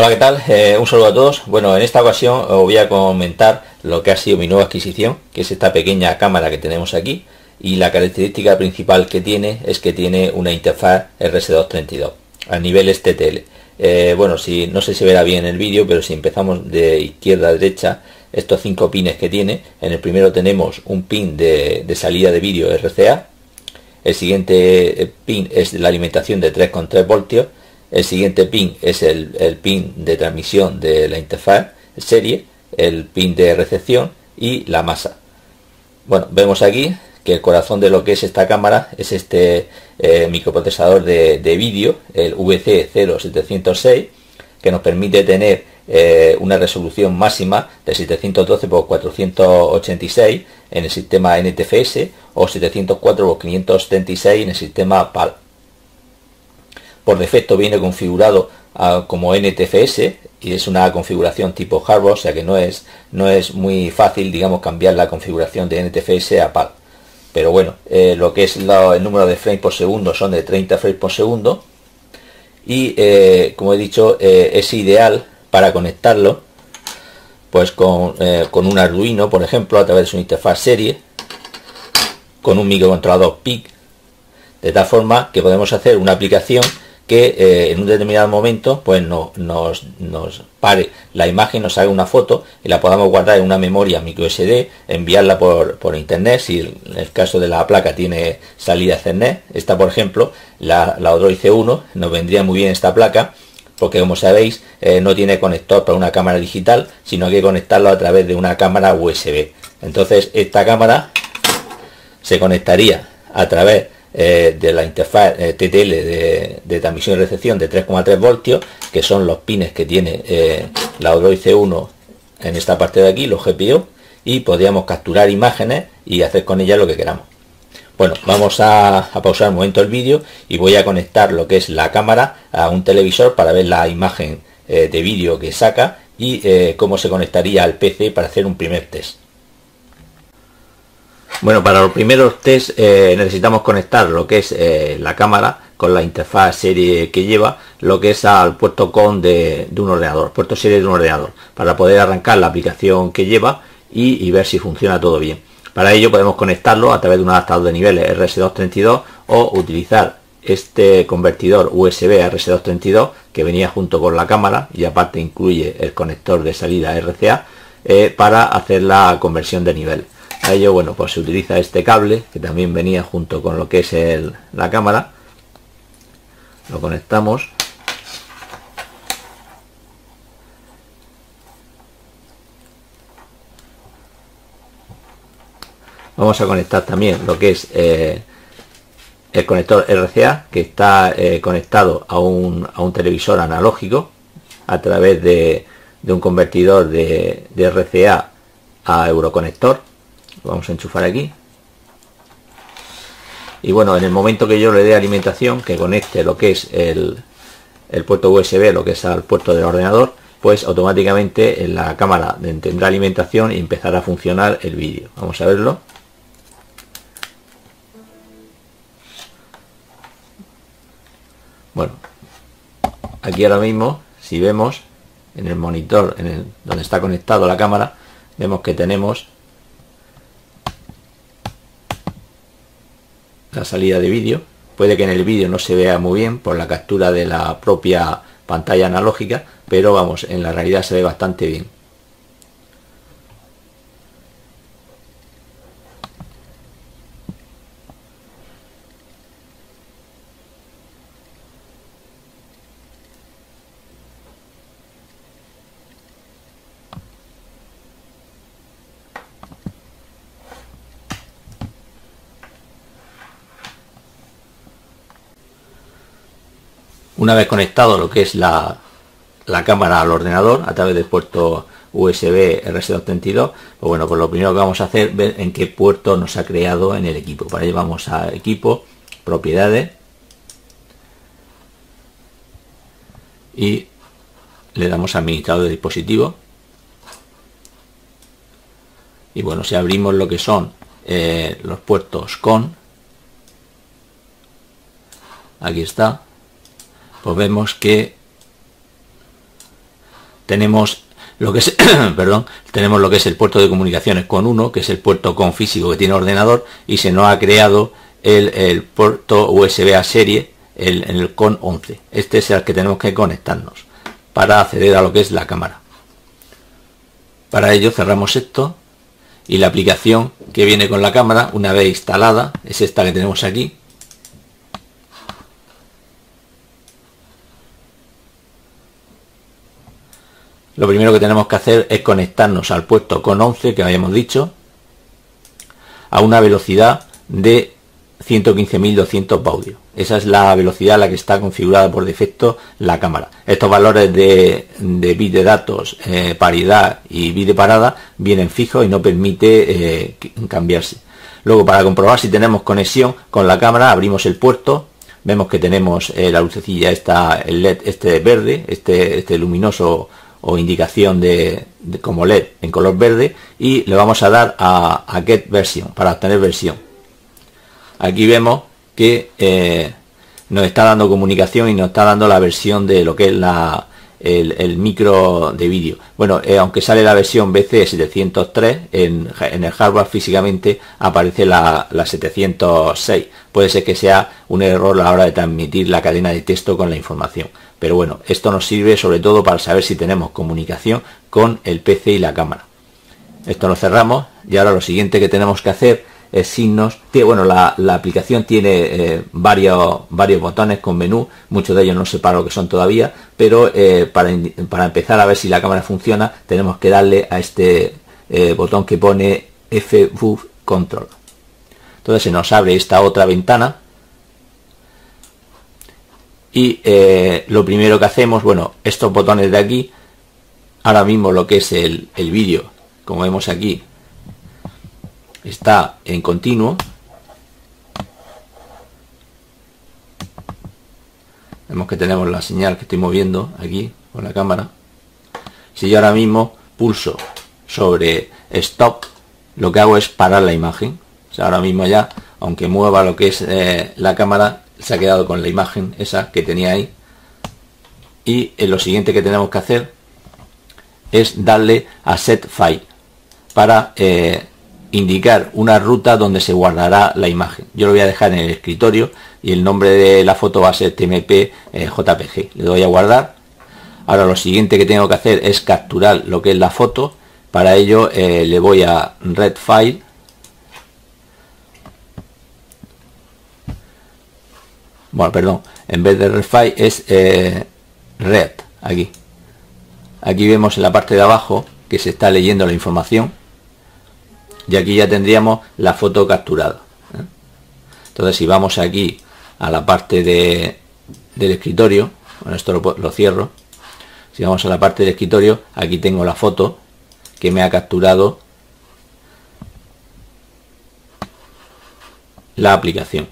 Hola, ¿qué tal? Un saludo a todos. Bueno, en esta ocasión os voy a comentar lo que ha sido mi nueva adquisición, que es esta pequeña cámara que tenemos aquí, y la característica principal que tiene es que tiene una interfaz RS232 a niveles TTL. Bueno, si no sé si verá bien el vídeo, pero si empezamos de izquierda a derecha, estos 5 pines que tiene, en el primero tenemos un pin de salida de vídeo RCA, el siguiente pin es la alimentación de 3,3 voltios, el siguiente pin es el pin de transmisión de la interfaz serie, el pin de recepción y la masa. Bueno, vemos aquí que el corazón de lo que es esta cámara es este microprocesador de vídeo, el VC0706, que nos permite tener una resolución máxima de 712x486 en el sistema NTFS o 704x536 en el sistema PAL. Por defecto viene configurado como NTFS y es una configuración tipo hardware, o sea que no es muy fácil, digamos, cambiar la configuración de NTFS a PAL. Pero bueno, lo que es el número de frames por segundo son de 30 frames por segundo y como he dicho, es ideal para conectarlo pues con un Arduino, por ejemplo, a través de su interfaz serie, con un microcontrolador PIC, de tal forma que podemos hacer una aplicación que en un determinado momento pues nos pare la imagen, nos haga una foto y la podamos guardar en una memoria micro SD, enviarla por internet, si en el caso de la placa tiene salida Ethernet. Esta, por ejemplo, la Odroid C1, nos vendría muy bien esta placa porque, como sabéis, no tiene conector para una cámara digital, sino que hay que conectarlo a través de una cámara USB. Entonces esta cámara se conectaría a través de la interfaz TTL de transmisión y recepción de 3,3 voltios, que son los pines que tiene la Odroid C1 en esta parte de aquí, los GPIO, y podríamos capturar imágenes y hacer con ellas lo que queramos. Bueno, vamos a pausar un momento el vídeo y voy a conectar lo que es la cámara a un televisor para ver la imagen de vídeo que saca y cómo se conectaría al PC para hacer un primer test. Bueno, para los primeros test necesitamos conectar lo que es la cámara con la interfaz serie que lleva, lo que es al puerto COM de un ordenador, puerto serie de un ordenador, para poder arrancar la aplicación que lleva y ver si funciona todo bien. Para ello podemos conectarlo a través de un adaptador de niveles RS232 o utilizar este convertidor USB RS232 que venía junto con la cámara y aparte incluye el conector de salida RCA para hacer la conversión de nivel. A ello, bueno, pues se utiliza este cable que también venía junto con lo que es la cámara. Lo conectamos . Vamos a conectar también lo que es el conector RCA, que está conectado a un televisor analógico a través de un convertidor de RCA a Euroconector. Lo vamos a enchufar aquí y, bueno, en el momento que yo le dé alimentación, que conecte lo que es el puerto USB, lo que es al puerto del ordenador, pues automáticamente en la cámara tendrá alimentación y empezará a funcionar el vídeo. Vamos a verlo. Bueno, aquí ahora mismo, si vemos en el monitor donde está conectado la cámara, vemos que tenemos la salida de vídeo. Puede que en el vídeo no se vea muy bien por la captura de la propia pantalla analógica, pero vamos, en la realidad se ve bastante bien. Una vez conectado lo que es la cámara al ordenador a través del puerto USB RS232, pues bueno, pues lo primero que vamos a hacer es ver en qué puerto nos ha creado en el equipo. Para ello vamos a equipo, propiedades, y le damos a administrador de dispositivo. Y bueno, si abrimos lo que son los puertos COM, aquí está, pues vemos que tenemos lo que es tenemos lo que es el puerto de comunicaciones con 1, que es el puerto con físico que tiene el ordenador, y se nos ha creado el puerto USB a serie en el con 11. Este es el que tenemos que conectarnos para acceder a lo que es la cámara. Para ello cerramos esto, y la aplicación que viene con la cámara, una vez instalada, es esta que tenemos aquí. Lo primero que tenemos que hacer es conectarnos al puerto con 11 que habíamos dicho, a una velocidad de 115.200 baudios. Esa es la velocidad a la que está configurada por defecto la cámara. Estos valores de bit de datos, paridad y bit de parada vienen fijos y no permite cambiarse. Luego, para comprobar si tenemos conexión con la cámara, abrimos el puerto, vemos que tenemos la lucecilla esta, el LED este verde, este luminoso o indicación de como LED en color verde, y le vamos a dar a Get Version para obtener versión. Aquí vemos que nos está dando comunicación y nos está dando la versión de lo que es el micro de vídeo. Bueno, aunque sale la versión VC703, en el hardware físicamente aparece la 706. Puede ser que sea un error a la hora de transmitir la cadena de texto con la información. Pero bueno, esto nos sirve sobre todo para saber si tenemos comunicación con el PC y la cámara. Esto lo cerramos, y ahora lo siguiente que tenemos que hacer signos. Bueno, la aplicación tiene varios botones con menú, muchos de ellos no sé para lo que son todavía, pero para empezar a ver si la cámara funciona, tenemos que darle a este botón que pone FV control. Entonces se nos abre esta otra ventana, y lo primero que hacemos, bueno, estos botones de aquí, ahora mismo lo que es el vídeo, como vemos aquí, está en continuo. Vemos que tenemos la señal que estoy moviendo aquí con la cámara. Si yo ahora mismo pulso sobre stop, lo que hago es parar la imagen. O sea, ahora mismo ya, aunque mueva lo que es la cámara, se ha quedado con la imagen esa que tenía ahí. Y lo siguiente que tenemos que hacer es darle a set file para indicar una ruta donde se guardará la imagen. Yo lo voy a dejar en el escritorio, y el nombre de la foto va a ser tmpjpg. Le doy a guardar. Ahora lo siguiente que tengo que hacer es capturar lo que es la foto. Para ello le voy a red file, bueno, perdón, en vez de red file es red. Aquí vemos en la parte de abajo que se está leyendo la información, y aquí ya tendríamos la foto capturada. Entonces, si vamos aquí a la parte del escritorio, bueno, esto lo cierro. Si vamos a la parte del escritorio, aquí tengo la foto que me ha capturado la aplicación.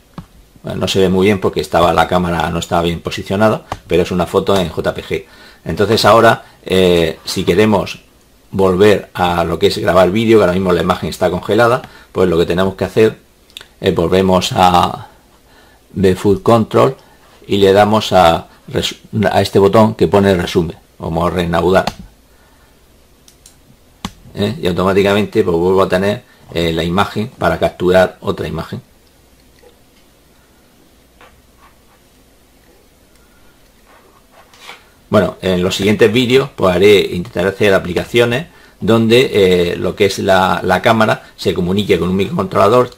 Bueno, no se ve muy bien porque la cámara no estaba bien posicionada, pero es una foto en JPG. Entonces ahora, si queremos volver a lo que es grabar vídeo, que ahora mismo la imagen está congelada, pues lo que tenemos que hacer es volvemos a VFood Control y le damos a este botón que pone resumen, como reanudar, y automáticamente pues vuelvo a tener la imagen para capturar otra imagen. Bueno, en los siguientes vídeos pues intentaré hacer aplicaciones donde lo que es la cámara se comunique con un microcontrolador,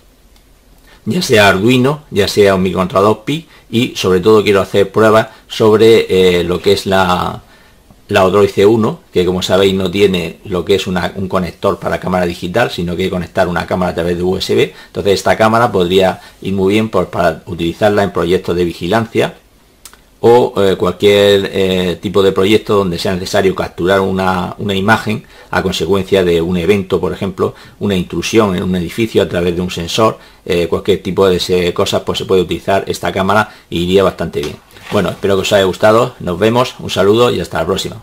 ya sea Arduino, ya sea un microcontrolador PIC, y sobre todo quiero hacer pruebas sobre lo que es la Odroid C1, que como sabéis no tiene lo que es un conector para cámara digital, sino que hay que conectar una cámara a través de USB. Entonces esta cámara podría ir muy bien para utilizarla en proyectos de vigilancia, o cualquier tipo de proyecto donde sea necesario capturar una imagen a consecuencia de un evento, por ejemplo, una intrusión en un edificio a través de un sensor, cualquier tipo de cosas, pues se puede utilizar esta cámara y iría bastante bien. Bueno, espero que os haya gustado, nos vemos, un saludo y hasta la próxima.